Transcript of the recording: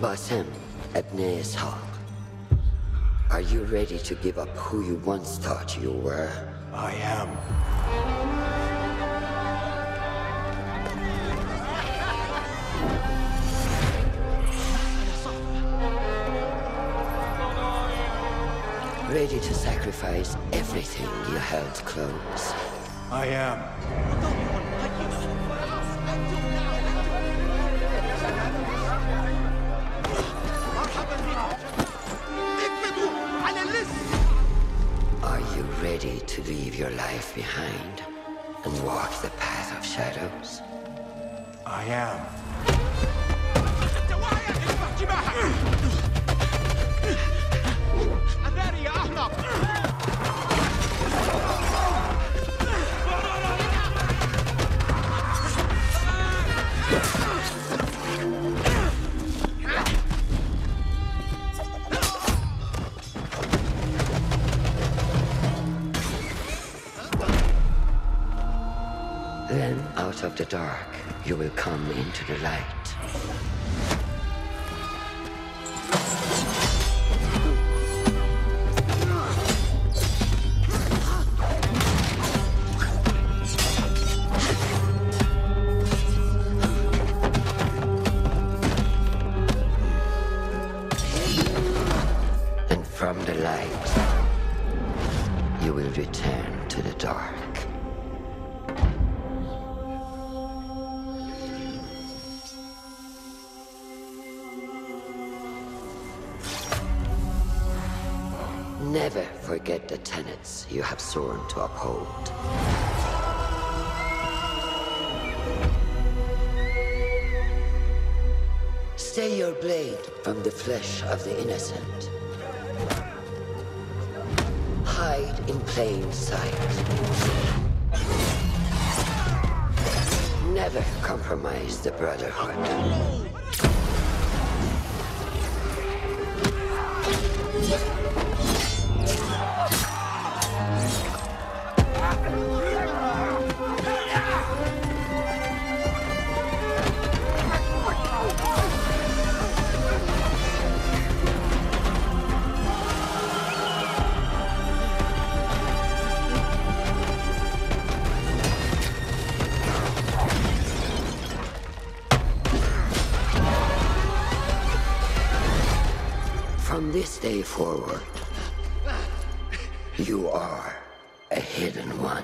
Basim, Ibn Ishaq, are you ready to give up who you once thought you were? I am. Ready to sacrifice everything you held close? I am. Ready to leave your life behind and walk the path of shadows? I am. Then, out of the dark, you will come into the light. And from the light, you will return to the dark. Never forget the tenets you have sworn to uphold. Stay your blade from the flesh of the innocent. Hide in plain sight. Never compromise the brotherhood. From this day forward, you are a hidden one.